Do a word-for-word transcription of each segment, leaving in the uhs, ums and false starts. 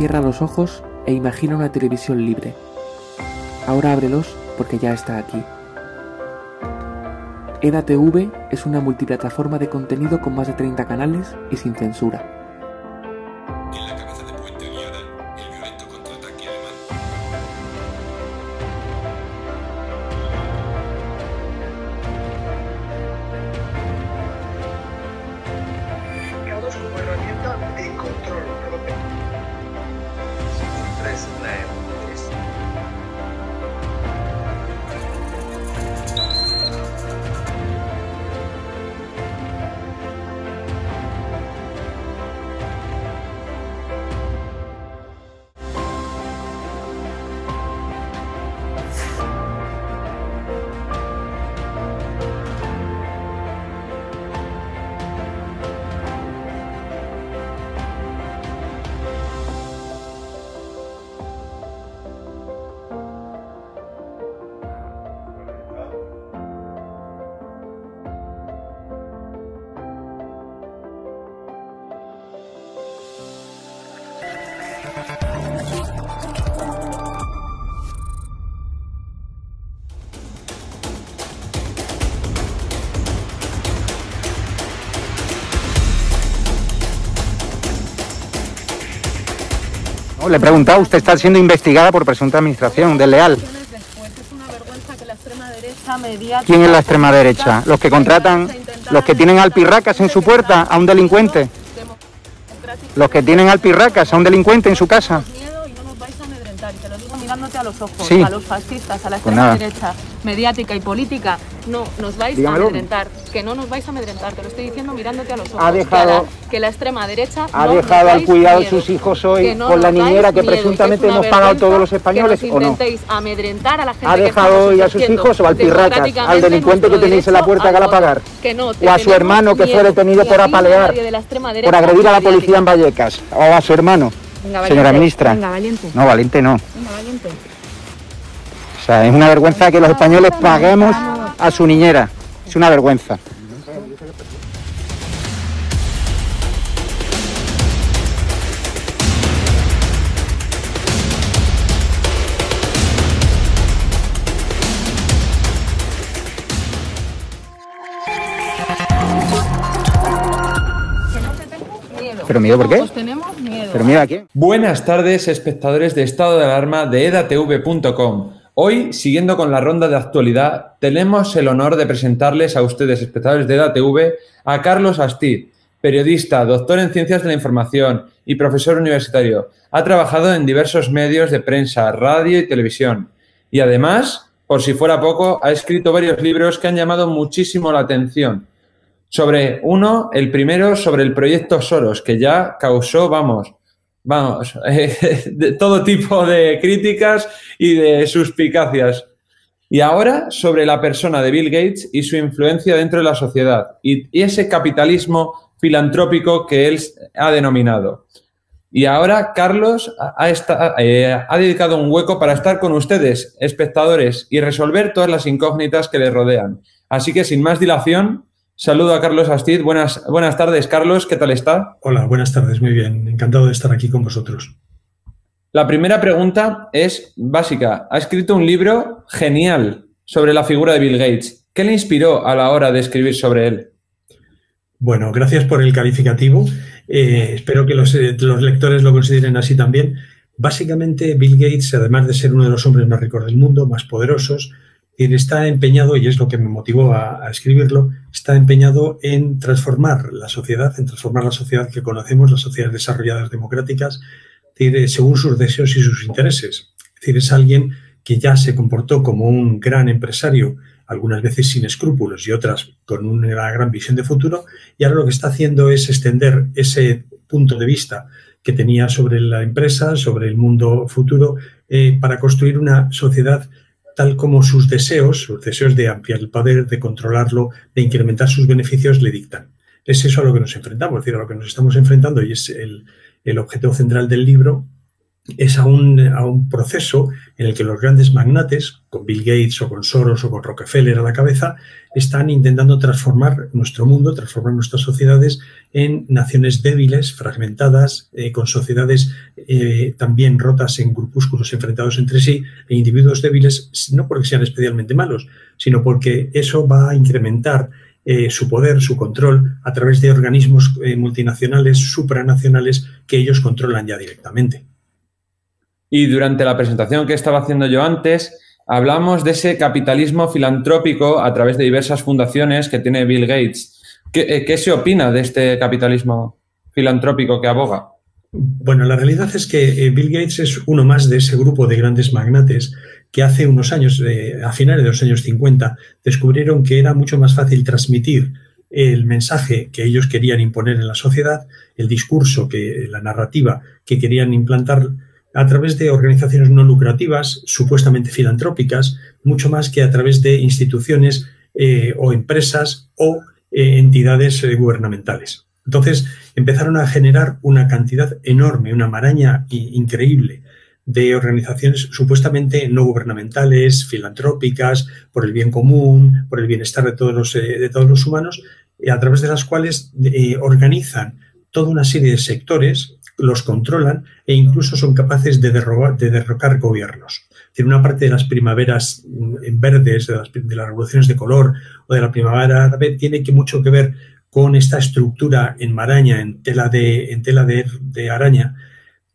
Cierra los ojos e imagina una televisión libre. Ahora ábrelos porque ya está aquí. E D A T V es una multiplataforma de contenido con más de treinta canales y sin censura. En la cabeza de puente guiada, el violento contraataque alemán. Mercados como herramienta de control propio. tres la Le he preguntado, usted está siendo investigada por presunta administración desleal. Es una vergüenza que la extrema derecha mediática... ¿Quién es la extrema derecha? ¿Los que contratan, los que tienen alpirracas en su puerta a un delincuente? ¿Los que tienen alpirracas a un delincuente en su casa? Mirándote a los ojos, sí. A los fascistas, a la extrema pues derecha, mediática y política, no nos vais Dígamelo. a amedrentar, que no nos vais a amedrentar, te lo estoy diciendo mirándote a los ojos. Ha dejado, que la extrema derecha ha no dejado al cuidado miedo, sus hijos hoy no con la niñera que miedo, presuntamente que hemos pagado todos los españoles, que nos intentéis ¿o no? amedrentar a la gente. Ha dejado hoy a sus hijos o al pirracas, al delincuente que tenéis en la puerta que la pagar, que no, o a su hermano miedo, que fue detenido por apalear, de la derecha, por agredir a la policía en Vallecas, o a su hermano. Venga, señora ministra, venga, valiente. no, valiente no. Venga, valiente. O sea, es una vergüenza que los españoles paguemos a su niñera. Es una vergüenza. ¿Pero miedo por qué? Todos tenemos miedo. ¿Pero miedo a quién? Buenas tardes, espectadores de Estado de Alarma de E D A T V punto com. Hoy, siguiendo con la ronda de actualidad, tenemos el honor de presentarles a ustedes, espectadores de E D A T V, a Carlos Astiz, periodista, doctor en Ciencias de la Información y profesor universitario. Ha trabajado en diversos medios de prensa, radio y televisión. Y además, por si fuera poco, ha escrito varios libros que han llamado muchísimo la atención. Sobre uno, el primero, sobre el proyecto Soros, que ya causó, vamos, vamos, eh, de todo tipo de críticas y de suspicacias. Y ahora, sobre la persona de Bill Gates y su influencia dentro de la sociedad y, y ese capitalismo filantrópico que él ha denominado. Y ahora, Carlos ha, esta, eh, ha dedicado un hueco para estar con ustedes, espectadores, y resolver todas las incógnitas que le rodean. Así que, sin más dilación... Saludo a Carlos Astiz. Buenas, buenas tardes, Carlos. ¿Qué tal está? Hola, buenas tardes. Muy bien. Encantado de estar aquí con vosotros. La primera pregunta es básica. Ha escrito un libro genial sobre la figura de Bill Gates. ¿Qué le inspiró a la hora de escribir sobre él? Bueno, gracias por el calificativo. Eh, espero que los, eh, los lectores lo consideren así también. Básicamente, Bill Gates, además de ser uno de los hombres más ricos del mundo, más poderosos, está empeñado, y es lo que me motivó a, a escribirlo, está empeñado en transformar la sociedad, en transformar la sociedad que conocemos, las sociedades desarrolladas democráticas, según sus deseos y sus intereses. Es decir, es alguien que ya se comportó como un gran empresario, algunas veces sin escrúpulos y otras con una gran visión de futuro, y ahora lo que está haciendo es extender ese punto de vista que tenía sobre la empresa, sobre el mundo futuro, eh, para construir una sociedad tal como sus deseos, sus deseos de ampliar el poder, de controlarlo, de incrementar sus beneficios, le dictan. Es eso a lo que nos enfrentamos, es decir, a lo que nos estamos enfrentando y es el, el objeto central del libro, es a un, a un proceso en el que los grandes magnates, con Bill Gates o con Soros o con Rockefeller a la cabeza, están intentando transformar nuestro mundo, transformar nuestras sociedades en naciones débiles, fragmentadas, eh, con sociedades eh, también rotas en grupúsculos enfrentados entre sí, e individuos débiles, no porque sean especialmente malos, sino porque eso va a incrementar Eh, su poder, su control, a través de organismos eh, multinacionales, supranacionales, que ellos controlan ya directamente. Y durante la presentación que estaba haciendo yo antes, hablamos de ese capitalismo filantrópico a través de diversas fundaciones que tiene Bill Gates. ¿Qué, eh, qué se opina de este capitalismo filantrópico que aboga? Bueno, la realidad es que eh, Bill Gates es uno más de ese grupo de grandes magnates que hace unos años, eh, a finales de los años cincuenta, descubrieron que era mucho más fácil transmitir el mensaje que ellos querían imponer en la sociedad, el discurso, que, la narrativa que querían implantar, a través de organizaciones no lucrativas, supuestamente filantrópicas, mucho más que a través de instituciones eh, o empresas o eh, entidades eh, gubernamentales. Entonces, empezaron a generar una cantidad enorme, una maraña increíble de organizaciones supuestamente no gubernamentales, filantrópicas, por el bien común, por el bienestar de todos los, de todos los humanos, a través de las cuales eh, organizan toda una serie de sectores, los controlan e incluso son capaces de, derrogar, de derrocar gobiernos. Tiene una parte de las primaveras en verdes, de las, de las revoluciones de color o de la primavera árabe, tiene que mucho que ver con esta estructura en maraña, en tela de, en tela de, de araña,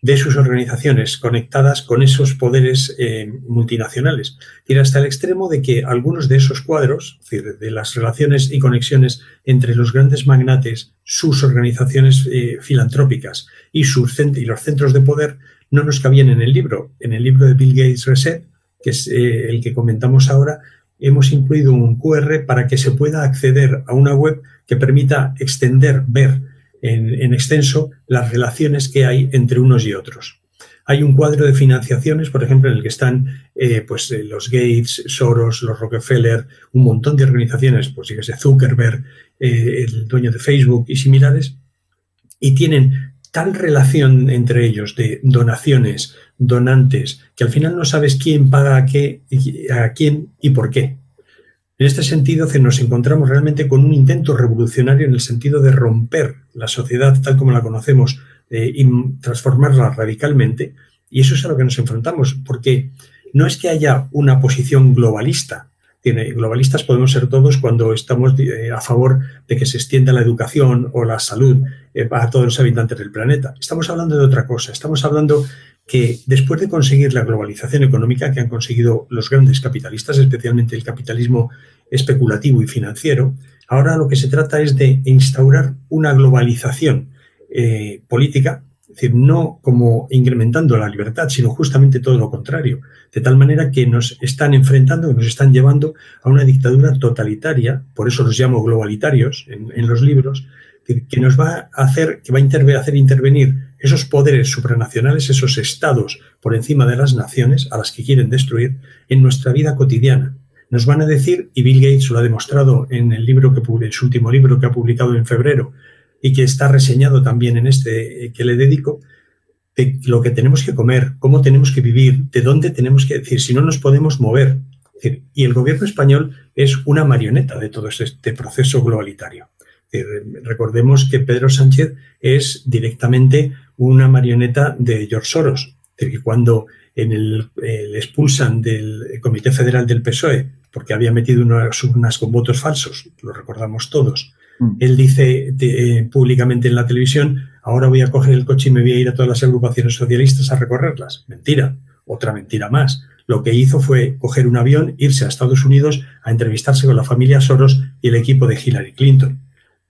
de sus organizaciones conectadas con esos poderes eh, multinacionales. Ir hasta el extremo de que algunos de esos cuadros, es decir, de las relaciones y conexiones entre los grandes magnates, sus organizaciones eh, filantrópicas y, sus y los centros de poder, no nos cabían en el libro. En el libro de Bill Gates Reset, que es eh, el que comentamos ahora, hemos incluido un cu erre para que se pueda acceder a una web que permita extender, ver en, en extenso las relaciones que hay entre unos y otros. Hay un cuadro de financiaciones, por ejemplo, en el que están eh, pues, los Gates, Soros, los Rockefeller, un montón de organizaciones, pues fíjese, Zuckerberg, eh, el dueño de Facebook y similares, y tienen tal relación entre ellos de donaciones, donantes, que al final no sabes quién paga a, qué, a quién y por qué. En este sentido, nos encontramos realmente con un intento revolucionario en el sentido de romper la sociedad tal como la conocemos eh, y transformarla radicalmente, y eso es a lo que nos enfrentamos, porque no es que haya una posición globalista. Globalistas podemos ser todos cuando estamos a favor de que se extienda la educación o la salud a todos los habitantes del planeta. Estamos hablando de otra cosa. Estamos hablando que después de conseguir la globalización económica que han conseguido los grandes capitalistas, especialmente el capitalismo especulativo y financiero, ahora lo que se trata es de instaurar una globalización eh, política. Es decir, no como incrementando la libertad, sino justamente todo lo contrario. De tal manera que nos están enfrentando, que nos están llevando a una dictadura totalitaria, por eso los llamo globalitarios en, en los libros, que, que nos va a hacer, que va a interve- hacer intervenir esos poderes supranacionales, esos estados por encima de las naciones a las que quieren destruir en nuestra vida cotidiana. Nos van a decir, y Bill Gates lo ha demostrado en el libro que en su último libro que ha publicado en febrero, y que está reseñado también en este que le dedico, de lo que tenemos que comer, cómo tenemos que vivir, de dónde tenemos que decir, si no nos podemos mover. Es decir, y el gobierno español es una marioneta de todo este proceso globalitario. Es decir, recordemos que Pedro Sánchez es directamente una marioneta de George Soros. Es decir, cuando en el, eh, le expulsan del Comité Federal del P S O E porque había metido unas urnas con votos falsos, lo recordamos todos, él dice eh, públicamente en la televisión, ahora voy a coger el coche y me voy a ir a todas las agrupaciones socialistas a recorrerlas. Mentira, otra mentira más. Lo que hizo fue coger un avión, irse a Estados Unidos a entrevistarse con la familia Soros y el equipo de Hillary Clinton.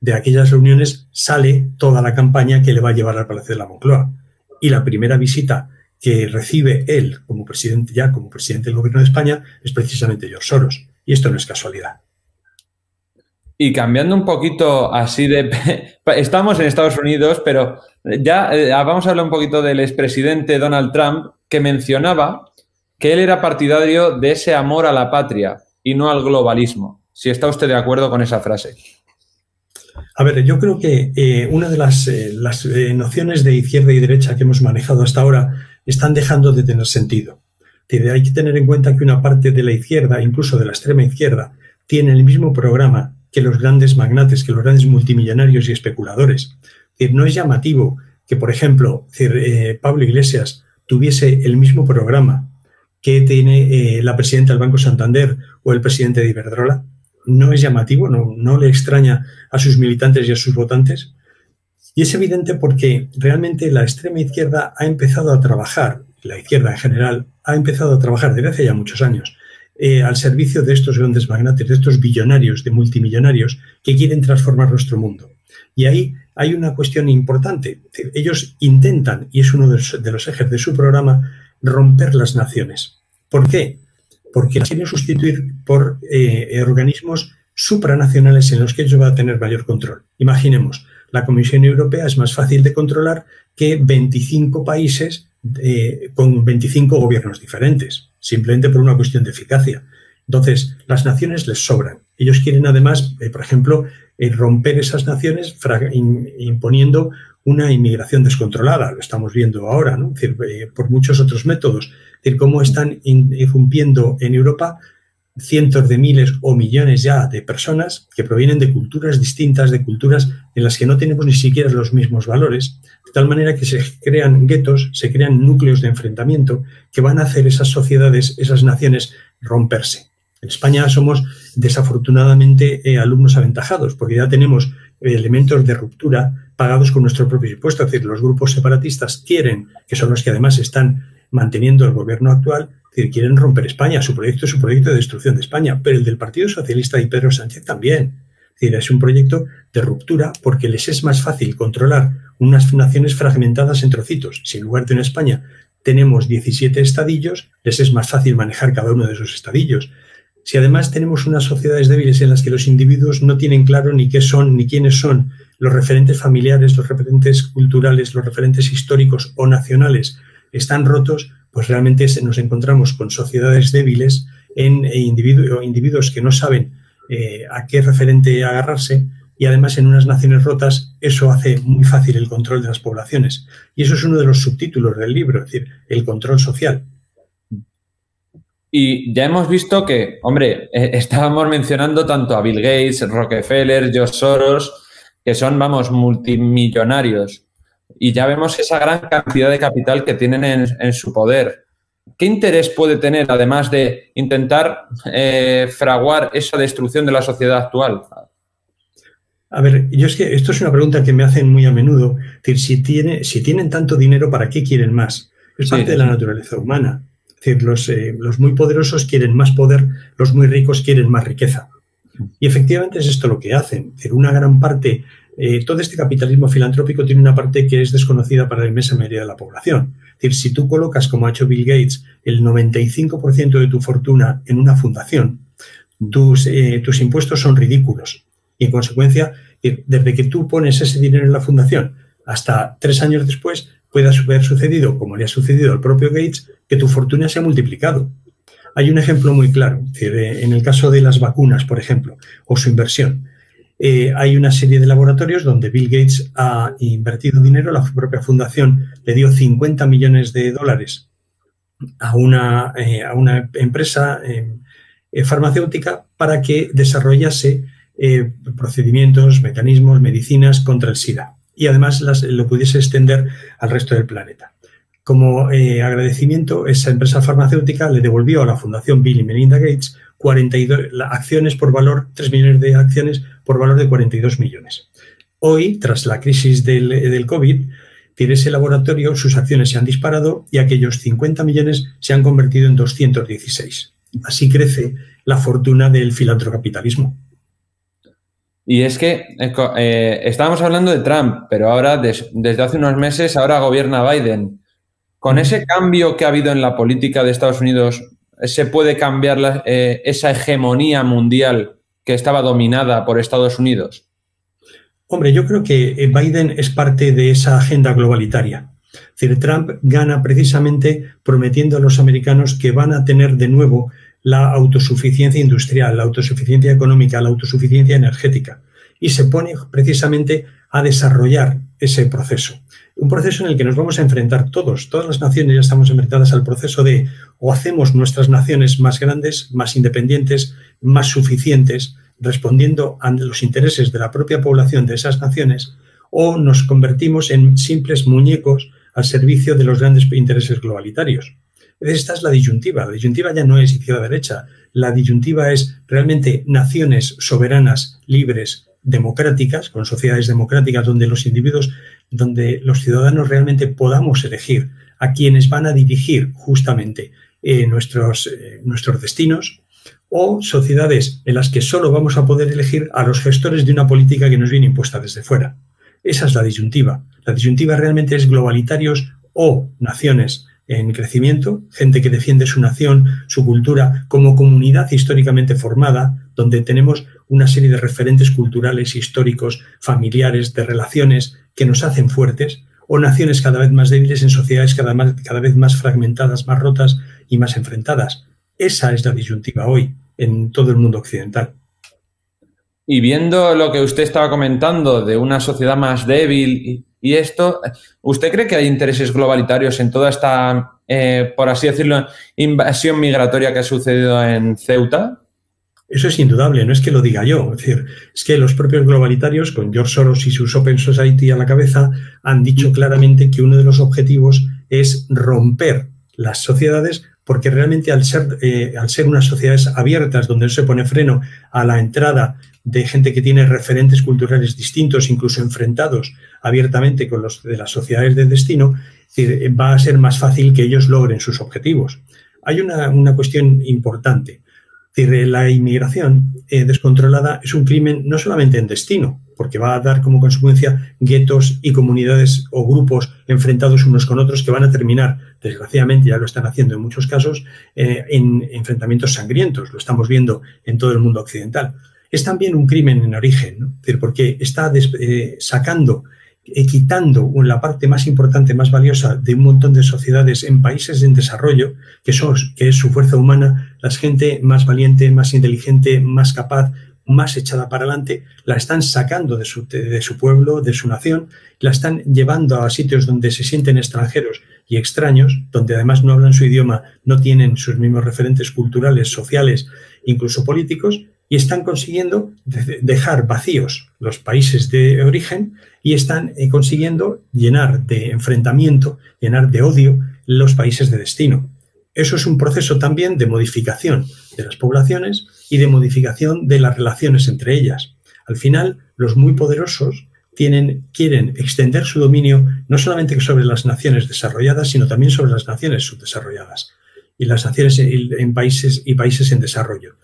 De aquellas reuniones sale toda la campaña que le va a llevar al Palacio de la Moncloa. Y la primera visita que recibe él como presidente, ya como presidente del Gobierno de España, es precisamente George Soros. Y esto no es casualidad. Y cambiando un poquito así de... Estamos en Estados Unidos, pero ya eh, vamos a hablar un poquito del expresidente Donald Trump, que mencionaba que él era partidario de ese amor a la patria y no al globalismo. Si está usted de acuerdo con esa frase. A ver, yo creo que eh, una de las, eh, las eh, nociones de izquierda y derecha que hemos manejado hasta ahora están dejando de tener sentido. Hay que tener en cuenta que una parte de la izquierda, incluso de la extrema izquierda, tiene el mismo programa que los grandes magnates, que los grandes multimillonarios y especuladores. No es llamativo que, por ejemplo, Pablo Iglesias tuviese el mismo programa que tiene la presidenta del Banco Santander o el presidente de Iberdrola. No es llamativo, no, no le extraña a sus militantes y a sus votantes. Y es evidente porque realmente la extrema izquierda ha empezado a trabajar, la izquierda en general, ha empezado a trabajar desde hace ya muchos años eh, al servicio de estos grandes magnates, de estos billonarios, de multimillonarios que quieren transformar nuestro mundo. Y ahí hay una cuestión importante. Ellos intentan, y es uno de los, de los ejes de su programa, romper las naciones. ¿Por qué? Porque las quieren sustituir por eh, organismos supranacionales en los que ellos van a tener mayor control. Imaginemos, la Comisión Europea es más fácil de controlar que veinticinco países eh, con veinticinco gobiernos diferentes, simplemente por una cuestión de eficacia. Entonces, las naciones les sobran. Ellos quieren, además, eh, por ejemplo, eh, romper esas naciones imponiendo una inmigración descontrolada. Lo estamos viendo ahora, ¿no? Es decir, eh, por muchos otros métodos. Es decir, cómo están irrumpiendo en Europa cientos de miles o millones ya de personas que provienen de culturas distintas, de culturas en las que no tenemos ni siquiera los mismos valores, de tal manera que se crean guetos, se crean núcleos de enfrentamiento que van a hacer esas sociedades, esas naciones romperse. En España somos desafortunadamente eh, alumnos aventajados porque ya tenemos elementos de ruptura pagados con nuestro propio impuesto. Es decir, los grupos separatistas quieren, que son los que además están manteniendo el gobierno actual, es decir, quieren romper España. Su proyecto es un proyecto de destrucción de España, pero el del Partido Socialista y Pedro Sánchez también. Es decir, es un proyecto de ruptura porque les es más fácil controlar unas naciones fragmentadas en trocitos. Si en lugar de una España tenemos diecisiete estadillos, les es más fácil manejar cada uno de esos estadillos. Si además tenemos unas sociedades débiles en las que los individuos no tienen claro ni qué son, ni quiénes son, los referentes familiares, los referentes culturales, los referentes históricos o nacionales están rotos, pues realmente nos encontramos con sociedades débiles en individu- individuos que no saben eh, a qué referente agarrarse, y además en unas naciones rotas eso hace muy fácil el control de las poblaciones. Y eso es uno de los subtítulos del libro, es decir, el control social. Y ya hemos visto que, hombre, eh, estábamos mencionando tanto a Bill Gates, Rockefeller, George Soros, que son, vamos, multimillonarios. Y ya vemos esa gran cantidad de capital que tienen en, en su poder. ¿Qué interés puede tener, además de intentar eh, fraguar esa destrucción de la sociedad actual? A ver, yo es que esto es una pregunta que me hacen muy a menudo. Es decir, si, tiene, si tienen tanto dinero, ¿para qué quieren más? Es parte sí, de la naturaleza humana. Es decir, los, eh, los muy poderosos quieren más poder, los muy ricos quieren más riqueza. Y efectivamente es esto lo que hacen. Es decir, una gran parte... Eh, todo este capitalismo filantrópico tiene una parte que es desconocida para la inmensa mayoría de la población. Es decir, si tú colocas, como ha hecho Bill Gates, el noventa y cinco por ciento de tu fortuna en una fundación, tus, eh, tus impuestos son ridículos. Y en consecuencia, desde que tú pones ese dinero en la fundación hasta tres años después, puede haber sucedido, como le ha sucedido al propio Gates, que tu fortuna se ha multiplicado. Hay un ejemplo muy claro, es decir, eh, en el caso de las vacunas, por ejemplo, o su inversión. Eh, hay una serie de laboratorios donde Bill Gates ha invertido dinero, la propia fundación le dio cincuenta millones de dólares a una, eh, a una empresa eh, farmacéutica para que desarrollase eh, procedimientos, mecanismos, medicinas contra el SIDA y además las, lo pudiese extender al resto del planeta. Como eh, agradecimiento, esa empresa farmacéutica le devolvió a la fundación Bill y Melinda Gates cuarenta y dos acciones por valor, tres millones de acciones por valor de cuarenta y dos millones. Hoy, tras la crisis del, del COVID, tiene ese laboratorio, sus acciones se han disparado y aquellos cincuenta millones se han convertido en doscientos dieciséis. Así crece la fortuna del filantrocapitalismo. Y es que eh, estábamos hablando de Trump, pero ahora, des, desde hace unos meses, ahora gobierna Biden. Con ese cambio que ha habido en la política de Estados Unidos, ¿se puede cambiar la, eh, esa hegemonía mundial que estaba dominada por Estados Unidos? Hombre, yo creo que Biden es parte de esa agenda globalitaria. Es decir, Trump gana precisamente prometiendo a los americanos que van a tener de nuevo la autosuficiencia industrial, la autosuficiencia económica, la autosuficiencia energética. Y se pone precisamente a desarrollar ese proceso. Un proceso en el que nos vamos a enfrentar todos. Todas las naciones ya estamos enfrentadas al proceso de o hacemos nuestras naciones más grandes, más independientes, más suficientes, respondiendo a los intereses de la propia población de esas naciones, o nos convertimos en simples muñecos al servicio de los grandes intereses globalitarios. Esta es la disyuntiva. La disyuntiva ya no es izquierda-derecha. La disyuntiva es realmente naciones soberanas, libres, democráticas, con sociedades democráticas donde los individuos, donde los ciudadanos realmente podamos elegir a quienes van a dirigir justamente eh, nuestros, eh, nuestros destinos, o sociedades en las que solo vamos a poder elegir a los gestores de una política que nos viene impuesta desde fuera. Esa es la disyuntiva. La disyuntiva realmente es globalitarios o naciones en crecimiento, gente que defiende su nación, su cultura, como comunidad históricamente formada, donde tenemos una serie de referentes culturales, históricos, familiares, de relaciones que nos hacen fuertes, o naciones cada vez más débiles en sociedades cada, más, cada vez más fragmentadas, más rotas y más enfrentadas. Esa es la disyuntiva hoy en todo el mundo occidental. Y viendo lo que usted estaba comentando de una sociedad más débil y esto, ¿usted cree que hay intereses globalitarios en toda esta, eh, por así decirlo, invasión migratoria que ha sucedido en Ceuta? Eso es indudable, no es que lo diga yo. Es decir, es que los propios globalitarios, con George Soros y sus Open Society a la cabeza, han dicho claramente que uno de los objetivos es romper las sociedades, porque realmente al ser, eh, al ser unas sociedades abiertas, donde no se pone freno a la entrada de gente que tiene referentes culturales distintos, incluso enfrentados abiertamente con los de las sociedades de destino, es decir, va a ser más fácil que ellos logren sus objetivos. Hay una, una cuestión importante. Es decir, la inmigración eh, descontrolada es un crimen no solamente en destino, porque va a dar como consecuencia guetos y comunidades o grupos enfrentados unos con otros que van a terminar, desgraciadamente ya lo están haciendo en muchos casos, eh, en enfrentamientos sangrientos. Lo estamos viendo en todo el mundo occidental. Es también un crimen en origen, ¿no? Es decir, porque está des, eh, sacando, eh, quitando la parte más importante, más valiosa de un montón de sociedades en países en desarrollo, que, son, que es su fuerza humana, la gente más valiente, más inteligente, más capaz, más echada para adelante, la están sacando de su, de su pueblo, de su nación, la están llevando a sitios donde se sienten extranjeros y extraños, donde además no hablan su idioma, no tienen sus mismos referentes culturales, sociales, incluso políticos, y están consiguiendo dejar vacíos los países de origen y están consiguiendo llenar de enfrentamiento, llenar de odio los países de destino. Eso es un proceso también de modificación de las poblaciones y de modificación de las relaciones entre ellas. Al final, los muy poderosos tienen, quieren extender su dominio no solamente sobre las naciones desarrolladas, sino también sobre las naciones subdesarrolladas y las naciones en países y países en desarrollo.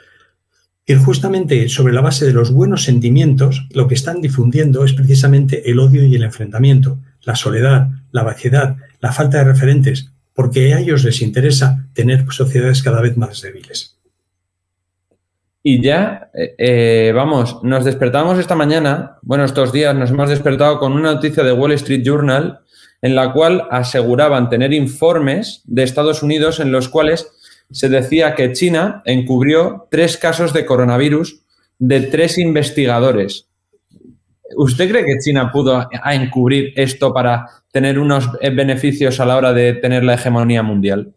Y justamente sobre la base de los buenos sentimientos, lo que están difundiendo es precisamente el odio y el enfrentamiento, la soledad, la vaciedad, la falta de referentes, porque a ellos les interesa tener sociedades cada vez más débiles. Y ya, eh, vamos, nos despertamos esta mañana, bueno, estos días nos hemos despertado con una noticia de Wall Street Journal en la cual aseguraban tener informes de Estados Unidos en los cuales se decía que China encubrió tres casos de coronavirus de tres investigadores. ¿Usted cree que China pudo encubrir esto para tener unos beneficios a la hora de tener la hegemonía mundial?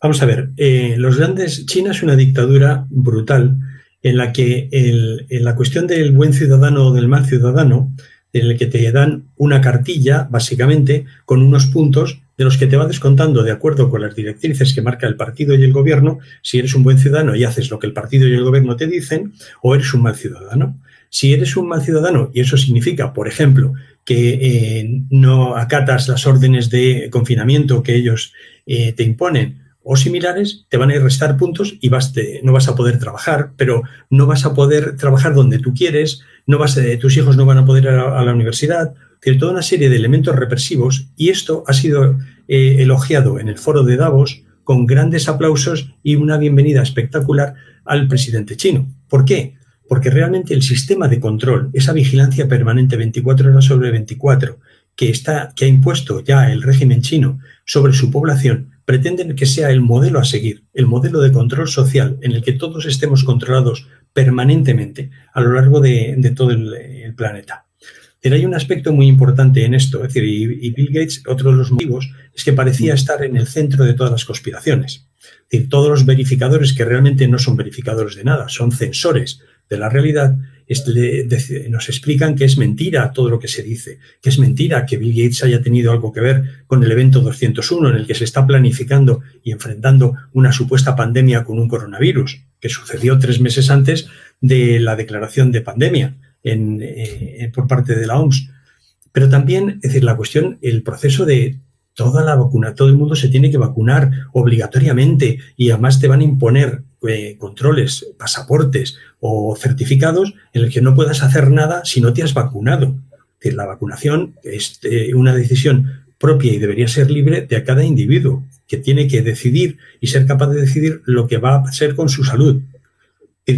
Vamos a ver, eh, los grandes... China es una dictadura brutal en la que el, en la cuestión del buen ciudadano o del mal ciudadano, en el que te dan una cartilla, básicamente, con unos puntos de los que te va descontando de acuerdo con las directrices que marca el partido y el gobierno, si eres un buen ciudadano y haces lo que el partido y el gobierno te dicen, o eres un mal ciudadano. Si eres un mal ciudadano, y eso significa, por ejemplo, que eh, no acatas las órdenes de confinamiento que ellos eh, te imponen o similares, te van a restar puntos y vas te, no vas a poder trabajar, pero no vas a poder trabajar donde tú quieres, no vas a, tus hijos no van a poder ir a, a la universidad. Tiene toda una serie de elementos represivos y esto ha sido eh, elogiado en el Foro de Davos con grandes aplausos y una bienvenida espectacular al presidente chino. ¿Por qué? Porque realmente el sistema de control, esa vigilancia permanente veinticuatro horas sobre veinticuatro que, está, que ha impuesto ya el régimen chino sobre su población, pretenden que sea el modelo a seguir, el modelo de control social en el que todos estemos controlados permanentemente a lo largo de, de todo el, el planeta. Pero hay un aspecto muy importante en esto, es decir, y, y Bill Gates, otro de los motivos, es que parecía estar en el centro de todas las conspiraciones. Es decir, todos los verificadores, que realmente no son verificadores de nada, son censores de la realidad, es, le, de, nos explican que es mentira todo lo que se dice, que es mentira que Bill Gates haya tenido algo que ver con el evento doscientos uno, en el que se está planificando y enfrentando una supuesta pandemia con un coronavirus, que sucedió tres meses antes de la declaración de pandemia. En, eh, por parte de la O M S. Pero también, es decir, la cuestión, el proceso de toda la vacuna, todo el mundo se tiene que vacunar obligatoriamente y además te van a imponer eh, controles, pasaportes o certificados en el que no puedas hacer nada si no te has vacunado. Es decir, la vacunación es eh, una decisión propia y debería ser libre de cada individuo, que tiene que decidir y ser capaz de decidir lo que va a hacer con su salud.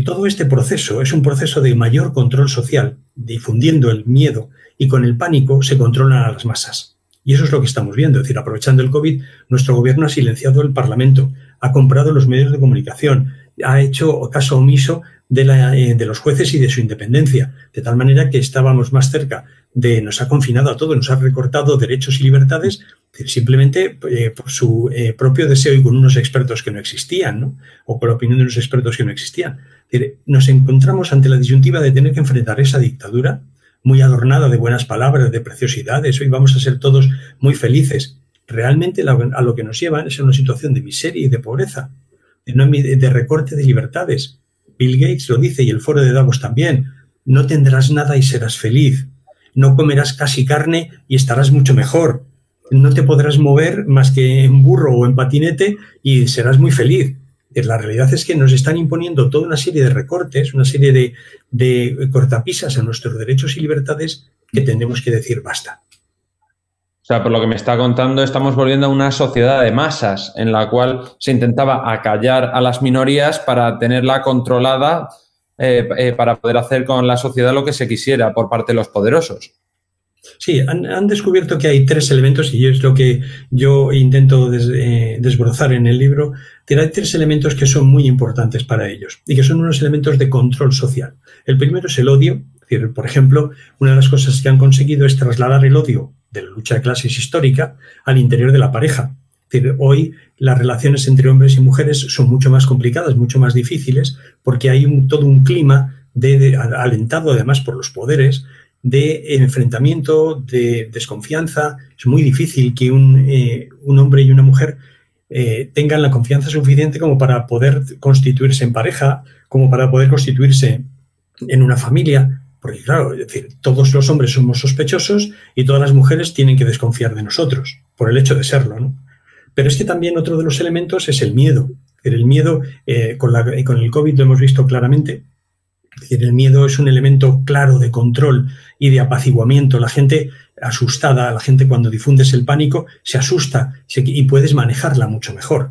Todo este proceso es un proceso de mayor control social, difundiendo el miedo, y con el pánico se controlan a las masas. Y eso es lo que estamos viendo. Es decir, aprovechando el COVID, nuestro gobierno ha silenciado el Parlamento, ha comprado los medios de comunicación, ha hecho caso omiso de, la, eh, de los jueces y de su independencia, de tal manera que estábamos más cerca de... Nos ha confinado a todo, nos ha recortado derechos y libertades simplemente eh, por su eh, propio deseo y con unos expertos que no existían, ¿no? O con la opinión de unos expertos que no existían. Nos encontramos ante la disyuntiva de tener que enfrentar esa dictadura muy adornada de buenas palabras, de preciosidades, hoy vamos a ser todos muy felices. Realmente a lo que nos llevan es a una situación de miseria y de pobreza, de recorte de libertades. Bill Gates lo dice y el Foro de Davos también. No tendrás nada y serás feliz. No comerás casi carne y estarás mucho mejor. No te podrás mover más que en burro o en patinete y serás muy feliz. La realidad es que nos están imponiendo toda una serie de recortes, una serie de, de cortapisas a nuestros derechos y libertades que tenemos que decir basta. O sea, por lo que me está contando, estamos volviendo a una sociedad de masas en la cual se intentaba acallar a las minorías para tenerla controlada, eh, eh, para poder hacer con la sociedad lo que se quisiera por parte de los poderosos. Sí, han, han descubierto que hay tres elementos, y es lo que yo intento des, eh, desbrozar en el libro. Hay tres elementos que son muy importantes para ellos y que son unos elementos de control social. El primero es el odio. Es decir, por ejemplo, una de las cosas que han conseguido es trasladar el odio de la lucha de clases histórica al interior de la pareja. Es decir, hoy las relaciones entre hombres y mujeres son mucho más complicadas, mucho más difíciles, porque hay un, todo un clima de, de, alentado además por los poderes, de enfrentamiento, de desconfianza. Es muy difícil que un, eh, un hombre y una mujer eh, tengan la confianza suficiente como para poder constituirse en pareja, como para poder constituirse en una familia. Porque claro, es decir, todos los hombres somos sospechosos y todas las mujeres tienen que desconfiar de nosotros por el hecho de serlo, ¿no? Pero es que también otro de los elementos es el miedo. El miedo, eh, con, la, con el COVID lo hemos visto claramente. El miedo es un elemento claro de control y de apaciguamiento. La gente asustada, la gente cuando difundes el pánico se asusta y puedes manejarla mucho mejor.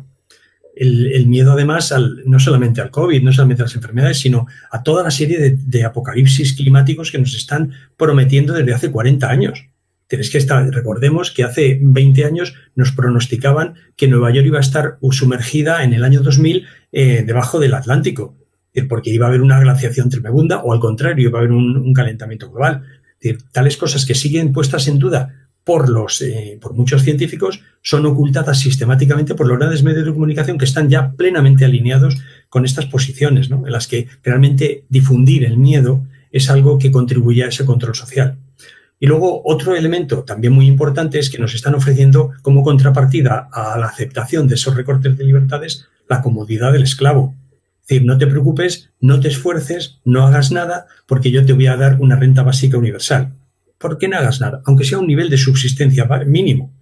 El, el miedo además al, no solamente al COVID, no solamente a las enfermedades, sino a toda la serie de, de apocalipsis climáticos que nos están prometiendo desde hace cuarenta años. Es que está, recordemos que hace veinte años nos pronosticaban que Nueva York iba a estar sumergida en el año dos mil eh, debajo del Atlántico, porque iba a haber una glaciación tremenda, o al contrario, iba a haber un, un calentamiento global. Es decir, tales cosas que siguen puestas en duda por, los, eh, por muchos científicos son ocultadas sistemáticamente por los grandes medios de comunicación que están ya plenamente alineados con estas posiciones, ¿no? En las que realmente difundir el miedo es algo que contribuye a ese control social. Y luego otro elemento también muy importante es que nos están ofreciendo como contrapartida a la aceptación de esos recortes de libertades la comodidad del esclavo. Es decir, no te preocupes, no te esfuerces, no hagas nada, porque yo te voy a dar una renta básica universal. ¿Por qué no hagas nada? Aunque sea un nivel de subsistencia mínimo.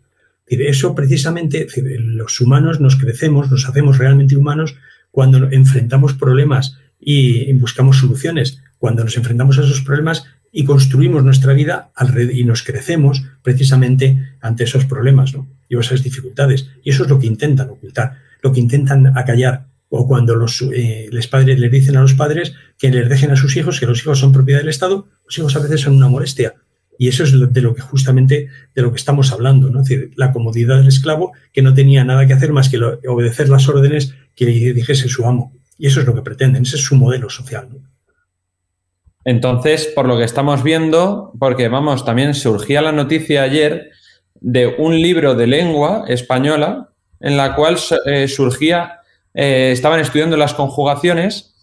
Es decir, eso precisamente, es decir, los humanos nos crecemos, nos hacemos realmente humanos cuando enfrentamos problemas y buscamos soluciones, cuando nos enfrentamos a esos problemas y construimos nuestra vida y nos crecemos precisamente ante esos problemas, ¿no? Y esas dificultades. Y eso es lo que intentan ocultar, lo que intentan acallar. O cuando los eh, les padres les dicen a los padres que les dejen a sus hijos, que los hijos son propiedad del Estado, los hijos a veces son una molestia. Y eso es de lo que justamente de lo que estamos hablando, ¿no? Es decir, la comodidad del esclavo que no tenía nada que hacer más que lo, obedecer las órdenes que dijese su amo. Y eso es lo que pretenden, ese es su modelo social, ¿no? Entonces, por lo que estamos viendo, porque vamos, también surgía la noticia ayer de un libro de lengua española en la cual eh, surgía, eh, estaban estudiando las conjugaciones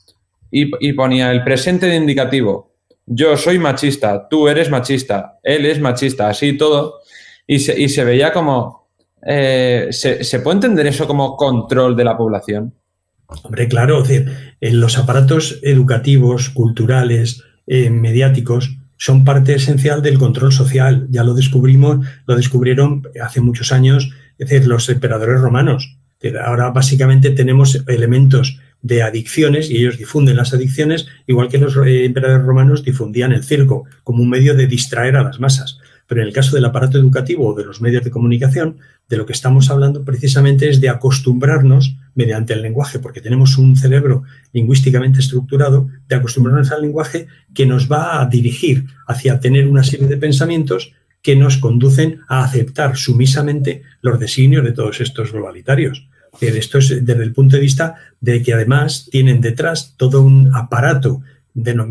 y, y ponía el presente de indicativo. Yo soy machista, tú eres machista, él es machista, así todo. Y se, y se veía como... Eh, se, ¿Se puede entender eso como control de la población? Hombre, claro, es decir, en los aparatos educativos, culturales, eh, mediáticos, son parte esencial del control social. Ya lo descubrimos, lo descubrieron hace muchos años, es decir, los emperadores romanos. Ahora básicamente tenemos elementos de adicciones y ellos difunden las adicciones, igual que los eh, emperadores romanos difundían el circo como un medio de distraer a las masas. Pero en el caso del aparato educativo o de los medios de comunicación, de lo que estamos hablando precisamente es de acostumbrarnos mediante el lenguaje, porque tenemos un cerebro lingüísticamente estructurado, de acostumbrarnos al lenguaje que nos va a dirigir hacia tener una serie de pensamientos que nos conducen a aceptar sumisamente los designios de todos estos globalitarios. Esto es desde el punto de vista de que además tienen detrás todo un aparato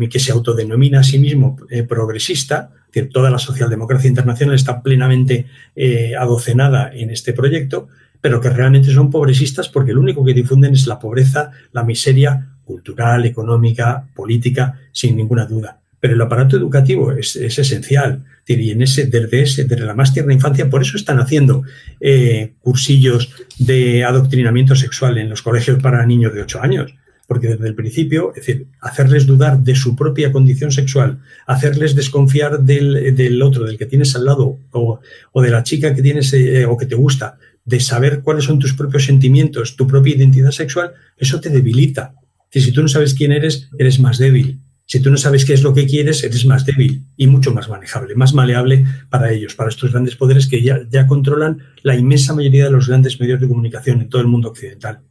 que se autodenomina a sí mismo eh, progresista. Es decir, toda la socialdemocracia internacional está plenamente eh, adocenada en este proyecto, pero que realmente son progresistas porque lo único que difunden es la pobreza, la miseria cultural, económica, política, sin ninguna duda. Pero el aparato educativo es, es esencial. Es decir, y en ese, desde, ese, desde la más tierna infancia, por eso están haciendo eh, cursillos de adoctrinamiento sexual en los colegios para niños de ocho años. Porque desde el principio, es decir, hacerles dudar de su propia condición sexual, hacerles desconfiar del, del otro, del que tienes al lado o, o de la chica que tienes eh, o que te gusta, de saber cuáles son tus propios sentimientos, tu propia identidad sexual, eso te debilita. Si tú no sabes quién eres, eres más débil. Si tú no sabes qué es lo que quieres, eres más débil y mucho más manejable, más maleable para ellos, para estos grandes poderes que ya, ya controlan la inmensa mayoría de los grandes medios de comunicación en todo el mundo occidental.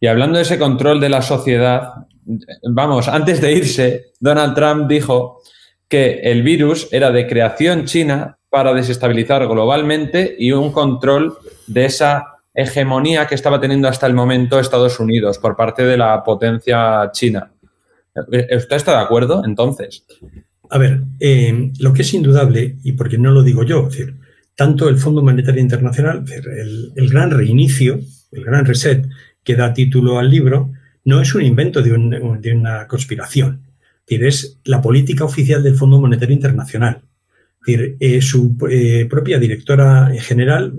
Y hablando de ese control de la sociedad, vamos, antes de irse, Donald Trump dijo que el virus era de creación china para desestabilizar globalmente y un control de esa hegemonía que estaba teniendo hasta el momento Estados Unidos por parte de la potencia china. ¿Usted está de acuerdo, entonces? A ver, eh, lo que es indudable, y porque no lo digo yo, es decir, tanto el Fondo Monetario Internacional, el, el gran reinicio, el gran reset, que da título al libro, no es un invento de, un, de una conspiración. Es la política oficial del Fondo Monetario Internacional. Eh, su eh, propia directora general,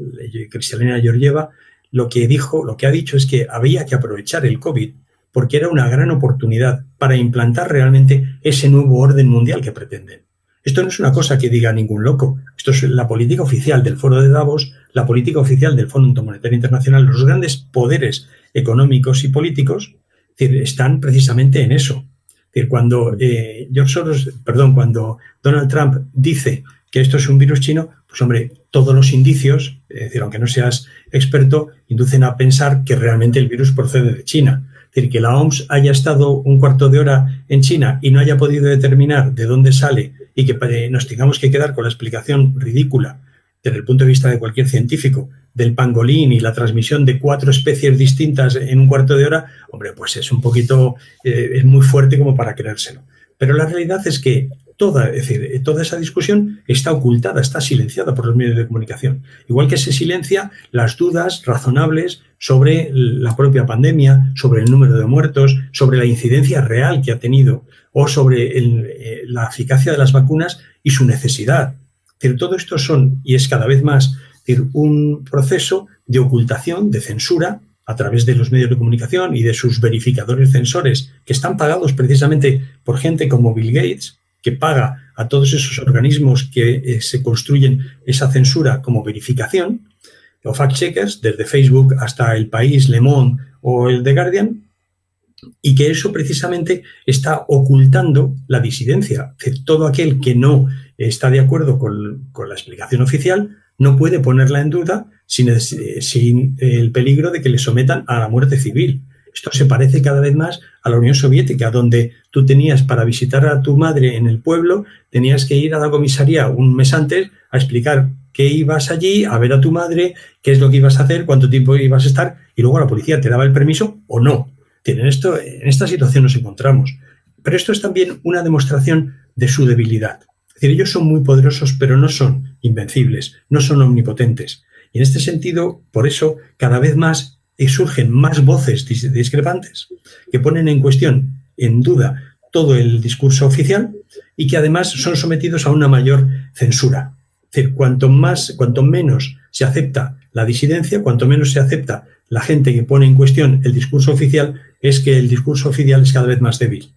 Cristalina Georgieva, lo que dijo, lo que ha dicho es que había que aprovechar el COVID porque era una gran oportunidad para implantar realmente ese nuevo orden mundial que pretenden. Esto no es una cosa que diga ningún loco. Esto es la política oficial del Foro de Davos, la política oficial del Fondo Monetario Internacional. Los grandes poderes económicos y políticos están precisamente en eso. Cuando eh, George Soros, perdón, cuando Donald Trump dice que esto es un virus chino, pues hombre, todos los indicios, es decir, aunque no seas experto, inducen a pensar que realmente el virus procede de China. Es decir, que la O M S haya estado un cuarto de hora en China y no haya podido determinar de dónde sale y que nos tengamos que quedar con la explicación ridícula desde el punto de vista de cualquier científico del pangolín y la transmisión de cuatro especies distintas en un cuarto de hora, hombre, pues es un poquito, eh, es muy fuerte como para creérselo. Pero la realidad es que toda, es decir, toda esa discusión está ocultada, está silenciada por los medios de comunicación. Igual que se silencia las dudas razonables sobre la propia pandemia, sobre el número de muertos, sobre la incidencia real que ha tenido o sobre el, eh, la eficacia de las vacunas y su necesidad. Es decir, todo esto son, y es cada vez más, es decir, un proceso de ocultación, de censura, a través de los medios de comunicación y de sus verificadores censores, que están pagados precisamente por gente como Bill Gates, que paga a todos esos organismos que eh, se construyen esa censura como verificación, o fact-checkers, desde Facebook hasta El País, Le Monde o el The Guardian, y que eso precisamente está ocultando la disidencia. Todo aquel que no está de acuerdo con, con la explicación oficial no puede ponerla en duda sin, sin el peligro de que le sometan a la muerte civil. Esto se parece cada vez más a la Unión Soviética, donde tú tenías para visitar a tu madre en el pueblo, tenías que ir a la comisaría un mes antes a explicar que ibas allí a ver a tu madre, qué es lo que ibas a hacer, cuánto tiempo ibas a estar, y luego la policía te daba el permiso o no. En, esto, en esta situación nos encontramos. Pero esto es también una demostración de su debilidad. Es decir, ellos son muy poderosos, pero no son invencibles, no son omnipotentes. Y en este sentido, por eso, cada vez más surgen más voces discrepantes que ponen en cuestión, en duda, todo el discurso oficial y que además son sometidos a una mayor censura. Es decir, cuanto más, cuanto menos se acepta la disidencia, cuanto menos se acepta la gente que pone en cuestión el discurso oficial, es que el discurso oficial es cada vez más débil.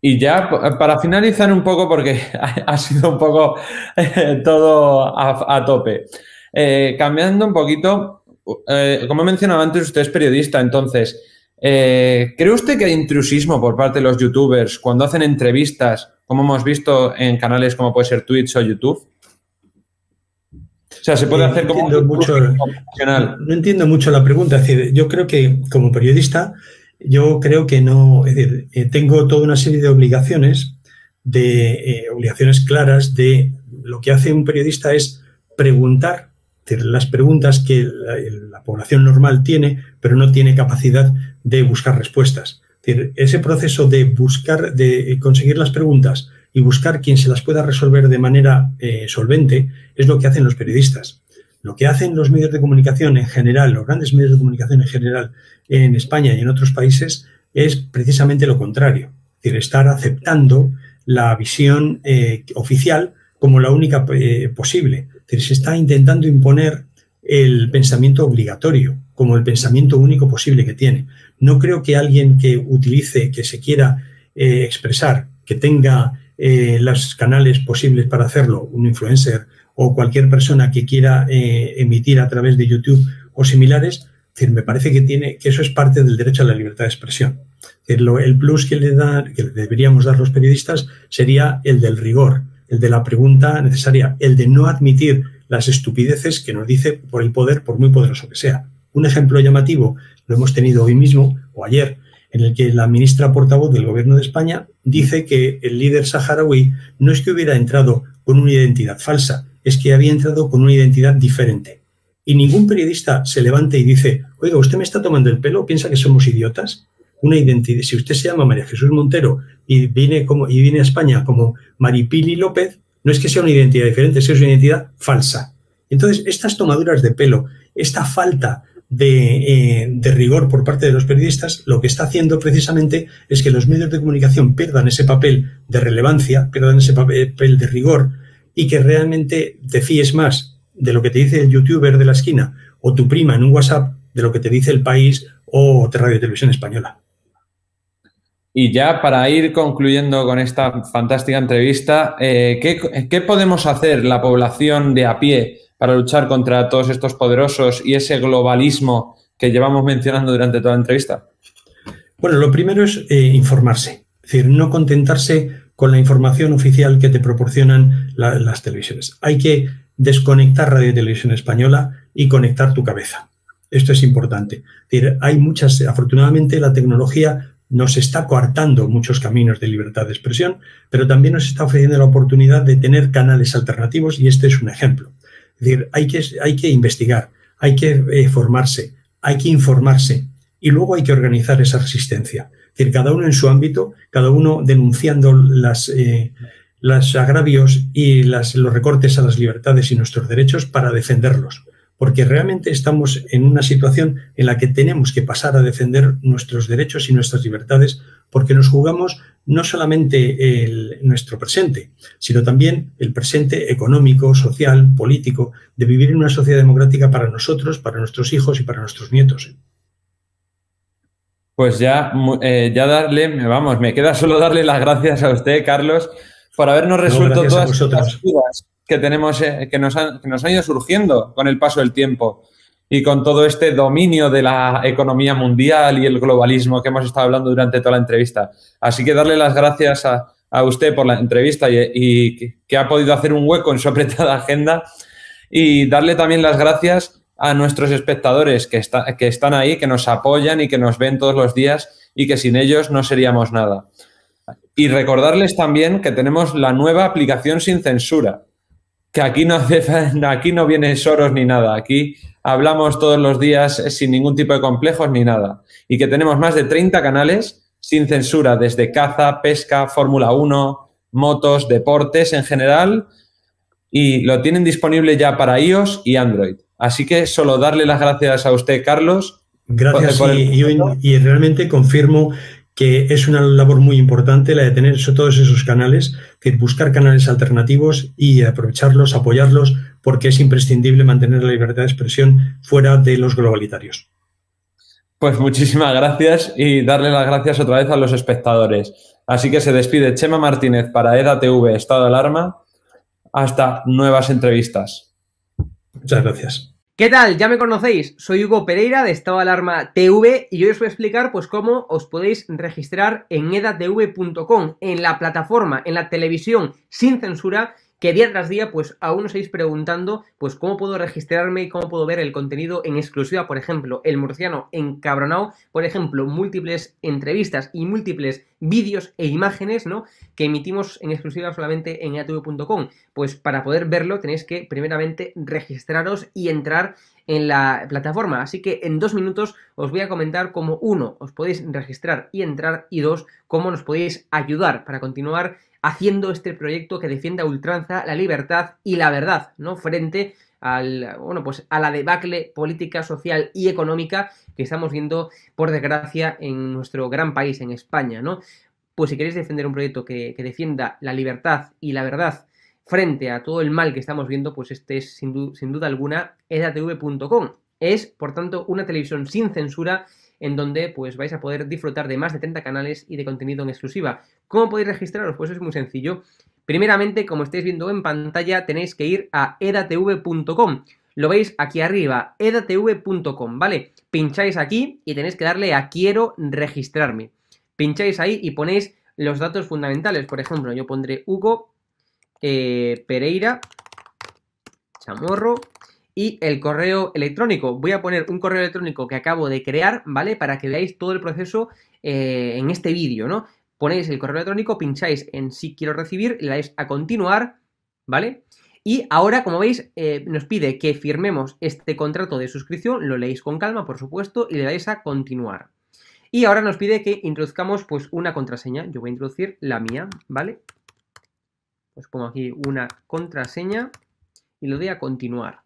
Y ya para finalizar un poco, porque ha sido un poco eh, todo a, a tope, eh, cambiando un poquito, eh, como he mencionado antes, usted es periodista, entonces, eh, ¿cree usted que hay intrusismo por parte de los youtubers cuando hacen entrevistas, como hemos visto en canales como puede ser Twitch o YouTube? O sea, se puede hacer como un intrusismo profesional. No entiendo mucho la pregunta. Es decir, yo creo que como periodista... Yo creo que no, es decir, eh, tengo toda una serie de obligaciones, de eh, obligaciones claras de lo que hace un periodista es preguntar, es decir, las preguntas que la, la población normal tiene, pero no tiene capacidad de buscar respuestas. Es decir, ese proceso de buscar, de conseguir las preguntas y buscar quien se las pueda resolver de manera eh, solvente es lo que hacen los periodistas. Lo que hacen los medios de comunicación en general, los grandes medios de comunicación en general en España y en otros países, es precisamente lo contrario. Es decir, estar aceptando la visión eh, oficial como la única eh, posible. Es decir, se está intentando imponer el pensamiento obligatorio como el pensamiento único posible que tiene. No creo que alguien que utilice, que se quiera eh, expresar, que tenga eh, los canales posibles para hacerlo, un influencer o cualquier persona que quiera eh, emitir a través de YouTube o similares, es decir, me parece que tiene que eso es parte del derecho a la libertad de expresión. Es decir, lo, el plus que le da, que le deberíamos dar los periodistas sería el del rigor, el de la pregunta necesaria, el de no admitir las estupideces que nos dice por el poder, por muy poderoso que sea. Un ejemplo llamativo lo hemos tenido hoy mismo o ayer, en el que la ministra portavoz del Gobierno de España dice que el líder saharaui no es que hubiera entrado con una identidad falsa, es que había entrado con una identidad diferente. Y ningún periodista se levanta y dice, oiga, ¿usted me está tomando el pelo? ¿Piensa que somos idiotas? Una identidad. Si usted se llama María Jesús Montero y viene, como, y viene a España como Maripili López, no es que sea una identidad diferente, es que es una identidad falsa. Entonces, estas tomaduras de pelo, esta falta de, eh, de rigor por parte de los periodistas, lo que está haciendo precisamente es que los medios de comunicación pierdan ese papel de relevancia, pierdan ese papel de rigor, y que realmente te fíes más de lo que te dice el youtuber de la esquina o tu prima en un WhatsApp de lo que te dice El País o Radio y Televisión Española. Y ya para ir concluyendo con esta fantástica entrevista, eh, ¿qué, ¿qué podemos hacer la población de a pie para luchar contra todos estos poderosos y ese globalismo que llevamos mencionando durante toda la entrevista? Bueno, lo primero es eh, informarse, es decir, no contentarse con la información oficial que te proporcionan la, las televisiones. Hay que desconectar Radio y Televisión Española y conectar tu cabeza. Esto es importante. Es decir, hay muchas, afortunadamente la tecnología nos está coartando muchos caminos de libertad de expresión, pero también nos está ofreciendo la oportunidad de tener canales alternativos y este es un ejemplo. Es decir, hay que, hay que investigar, hay que eh, formarse, hay que informarse y luego hay que organizar esa resistencia. Es decir, cada uno en su ámbito, cada uno denunciando los eh, las agravios y las, los recortes a las libertades y nuestros derechos para defenderlos. Porque realmente estamos en una situación en la que tenemos que pasar a defender nuestros derechos y nuestras libertades porque nos jugamos no solamente el, nuestro presente, sino también el presente económico, social, político, de vivir en una sociedad democrática para nosotros, para nuestros hijos y para nuestros nietos. Pues ya, eh, ya darle, vamos, me queda solo darle las gracias a usted, Carlos, por habernos resuelto no, todas las dudas que tenemos, eh, que, nos han, que nos han ido surgiendo con el paso del tiempo y con todo este dominio de la economía mundial y el globalismo que hemos estado hablando durante toda la entrevista. Así que darle las gracias a, a usted por la entrevista y, y que ha podido hacer un hueco en su apretada agenda y darle también las gracias a nuestros espectadores que, está, que están ahí, que nos apoyan y que nos ven todos los días y que sin ellos no seríamos nada. Y recordarles también que tenemos la nueva aplicación sin censura, que aquí no, aquí no viene Soros ni nada, aquí hablamos todos los días sin ningún tipo de complejos ni nada. Y que tenemos más de treinta canales sin censura desde caza, pesca, Fórmula uno, motos, deportes en general, y lo tienen disponible ya para i O S y Android. Así que solo darle las gracias a usted, Carlos. Gracias, y, y, y realmente confirmo que es una labor muy importante la de tener todos esos canales, que buscar canales alternativos y aprovecharlos, apoyarlos, porque es imprescindible mantener la libertad de expresión fuera de los globalitarios. Pues muchísimas gracias, y darle las gracias otra vez a los espectadores. Así que se despide Chema Martínez para E D A T V, Estado de Alarma. Hasta nuevas entrevistas. Muchas gracias. ¿Qué tal? Ya me conocéis, soy Hugo Pereira de Estado de Alarma T V y hoy os voy a explicar pues cómo os podéis registrar en edatv punto com, en la plataforma, en la televisión sin censura, que día tras día pues aún os seguís preguntando pues cómo puedo registrarme y cómo puedo ver el contenido en exclusiva, por ejemplo, El Murciano Encabronado, por ejemplo, múltiples entrevistas y múltiples vídeos e imágenes, ¿no?, que emitimos en exclusiva solamente en edatv punto com. Pues para poder verlo tenéis que primeramente registraros y entrar en la plataforma. Así que en dos minutos os voy a comentar cómo, uno, os podéis registrar y entrar, y dos, cómo nos podéis ayudar para continuar haciendo este proyecto que defiende a ultranza la libertad y la verdad, ¿no?, frente al, bueno, pues a la debacle política, social y económica que estamos viendo, por desgracia, en nuestro gran país, en España, ¿no? Pues si queréis defender un proyecto que, que defienda la libertad y la verdad frente a todo el mal que estamos viendo, pues este es, sin, du sin duda alguna, edatv punto com. Es, por tanto, una televisión sin censura, en donde pues vais a poder disfrutar de más de treinta canales y de contenido en exclusiva. ¿Cómo podéis registraros? Pues es muy sencillo. Primeramente, como estáis viendo en pantalla, tenéis que ir a edatv punto com. Lo veis aquí arriba, edatv punto com, ¿vale? Pincháis aquí y tenéis que darle a Quiero registrarme. Pincháis ahí y ponéis los datos fundamentales. Por ejemplo, yo pondré Hugo eh, Pereira Chamorro y el correo electrónico. Voy a poner un correo electrónico que acabo de crear, ¿vale?, para que veáis todo el proceso eh, en este vídeo, ¿no? Ponéis el correo electrónico, pincháis en sí quiero recibir, le dais a continuar, ¿vale? Y ahora, como veis, eh, nos pide que firmemos este contrato de suscripción, lo leéis con calma, por supuesto, y le dais a continuar. Y ahora nos pide que introduzcamos, pues, una contraseña. Yo voy a introducir la mía, ¿vale? Pues pongo aquí una contraseña y le doy a continuar.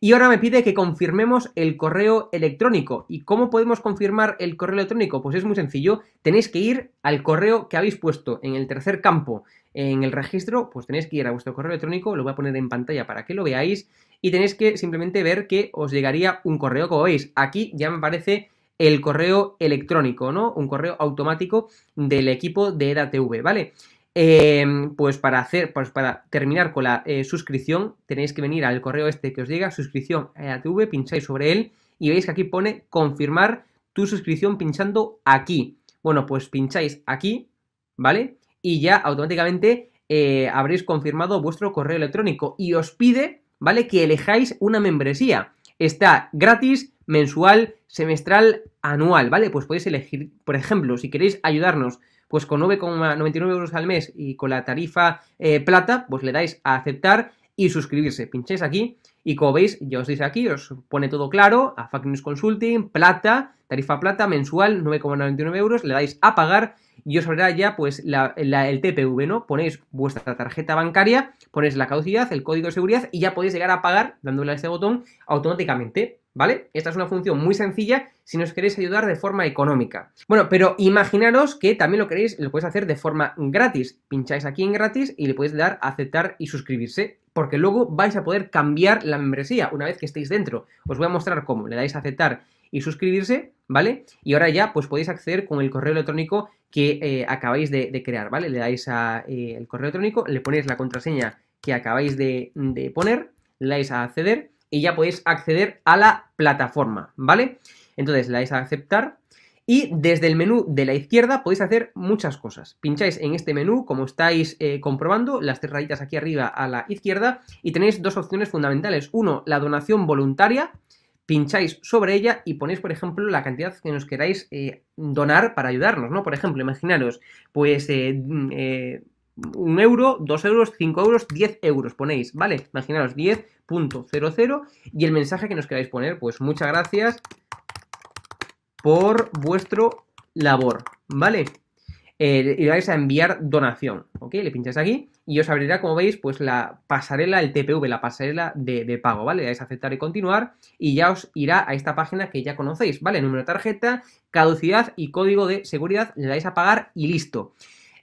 Y ahora me pide que confirmemos el correo electrónico. ¿Y cómo podemos confirmar el correo electrónico? Pues es muy sencillo. Tenéis que ir al correo que habéis puesto en el tercer campo en el registro. Pues tenéis que ir a vuestro correo electrónico. Lo voy a poner en pantalla para que lo veáis. Y tenéis que simplemente ver que os llegaría un correo. Como veis, aquí ya me aparece el correo electrónico, ¿no? Un correo automático del equipo de E D A T V, ¿vale? Eh, pues para hacer, pues para terminar con la eh, suscripción, tenéis que venir al correo este que os llega, suscripción a E D A T V, pincháis sobre él y veis que aquí pone confirmar tu suscripción pinchando aquí. Bueno, pues pincháis aquí, ¿vale? Y ya automáticamente eh, habréis confirmado vuestro correo electrónico y os pide, ¿vale?, que elijáis una membresía. Está gratis, mensual, semestral, anual, ¿vale? Pues podéis elegir, por ejemplo, si queréis ayudarnos pues con nueve coma noventa y nueve euros al mes y con la tarifa eh, plata, pues le dais a aceptar y suscribirse. Pincháis aquí y como veis, ya os dice aquí, os pone todo claro, a Fact News Consulting, plata, tarifa plata, mensual, nueve coma noventa y nueve euros, le dais a pagar y os abrirá ya pues la, la, el T P V, ¿no? Ponéis vuestra tarjeta bancaria, ponéis la caducidad, el código de seguridad y ya podéis llegar a pagar dándole a este botón automáticamente, ¿vale? Esta es una función muy sencilla si nos queréis ayudar de forma económica. Bueno, pero imaginaros que también lo queréis, lo podéis hacer de forma gratis. Pincháis aquí en gratis y le podéis dar a aceptar y suscribirse, porque luego vais a poder cambiar la membresía una vez que estéis dentro. Os voy a mostrar cómo. Le dais a aceptar y suscribirse, ¿vale? Y ahora ya pues podéis acceder con el correo electrónico que eh, acabáis de, de crear, ¿vale? Le dais a eh, el correo electrónico, le ponéis la contraseña que acabáis de, de poner, le dais a acceder y ya podéis acceder a la plataforma, ¿vale? Entonces le dais a aceptar y desde el menú de la izquierda podéis hacer muchas cosas. Pincháis en este menú, como estáis eh, comprobando, las tres rayitas aquí arriba a la izquierda, y tenéis dos opciones fundamentales. Uno, la donación voluntaria. Pincháis sobre ella y ponéis, por ejemplo, la cantidad que nos queráis eh, donar para ayudarnos, ¿no? Por ejemplo, imaginaros, pues eh, eh, un euro, dos euros, cinco euros, diez euros ponéis, ¿vale? Imaginaros diez punto cero cero y el mensaje que nos queráis poner, pues muchas gracias por vuestro labor, ¿vale? Eh, y le vais a enviar donación, ¿ok? Le pincháis aquí y os abrirá, como veis, pues la pasarela, el T P V, la pasarela de, de pago, ¿vale? Le dais a aceptar y continuar y ya os irá a esta página que ya conocéis, ¿vale? Número de tarjeta, caducidad y código de seguridad, le dais a pagar y listo.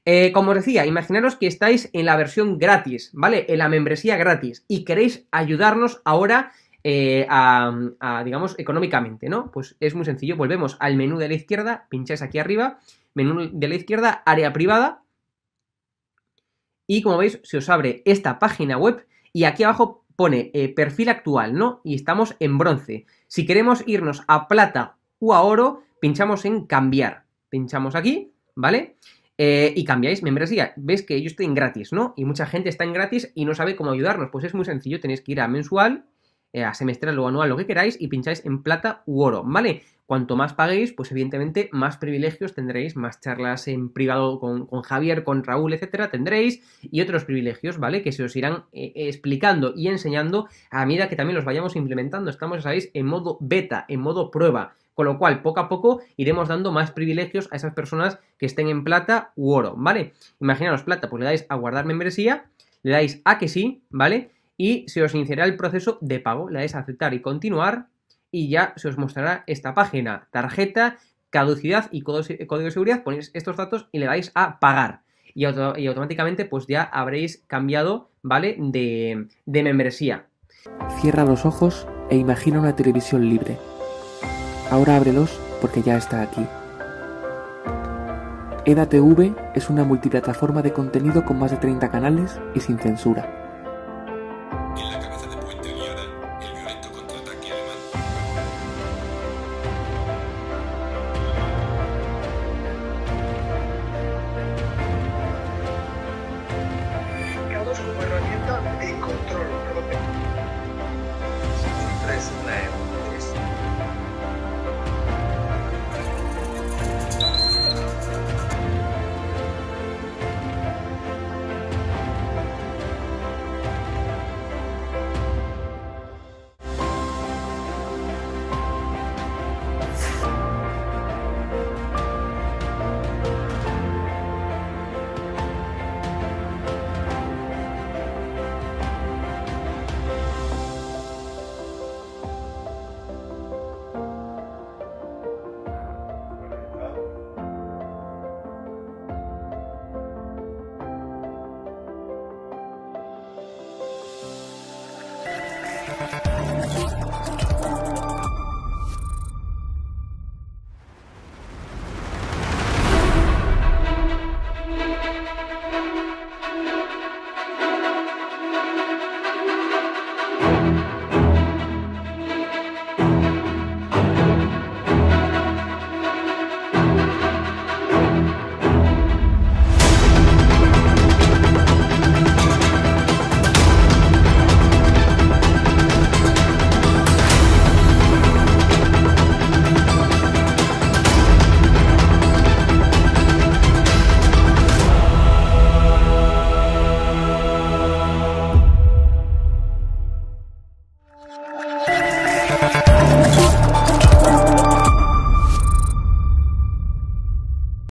Eh, como os decía, imaginaros que estáis en la versión gratis, ¿vale? En la membresía gratis y queréis ayudarnos ahora eh, a, a, digamos, económicamente, ¿no? Pues es muy sencillo, volvemos al menú de la izquierda, pincháis aquí arriba, menú de la izquierda, área privada, y como veis se os abre esta página web y aquí abajo pone eh, perfil actual, ¿no? Y estamos en bronce. Si queremos irnos a plata o a oro, pinchamos en cambiar, pinchamos aquí, ¿vale? Eh, y cambiáis membresía. Ves que yo estoy en gratis, ¿no? Y mucha gente está en gratis y no sabe cómo ayudarnos. Pues es muy sencillo, tenéis que ir a mensual, eh, a semestral o anual, lo que queráis, y pincháis en plata u oro, ¿vale? Cuanto más paguéis, pues evidentemente más privilegios tendréis, más charlas en privado con, con Javier, con Raúl, etcétera, tendréis, y otros privilegios, ¿vale? Que se os irán eh, explicando y enseñando a medida que también los vayamos implementando. Estamos, ya sabéis, en modo beta, en modo prueba, con lo cual poco a poco iremos dando más privilegios a esas personas que estén en plata u oro, ¿vale? Imaginaos plata, pues le dais a guardar membresía, le dais a que sí, ¿vale? Y se os iniciará el proceso de pago, le dais a aceptar y continuar, y ya se os mostrará esta página, tarjeta, caducidad y código de seguridad, ponéis estos datos y le dais a pagar. Y, auto y automáticamente pues ya habréis cambiado, ¿vale? De, de membresía. Cierra los ojos e imagina una televisión libre. Ahora ábrelos porque ya está aquí. E D A T V es una multiplataforma de contenido con más de treinta canales y sin censura.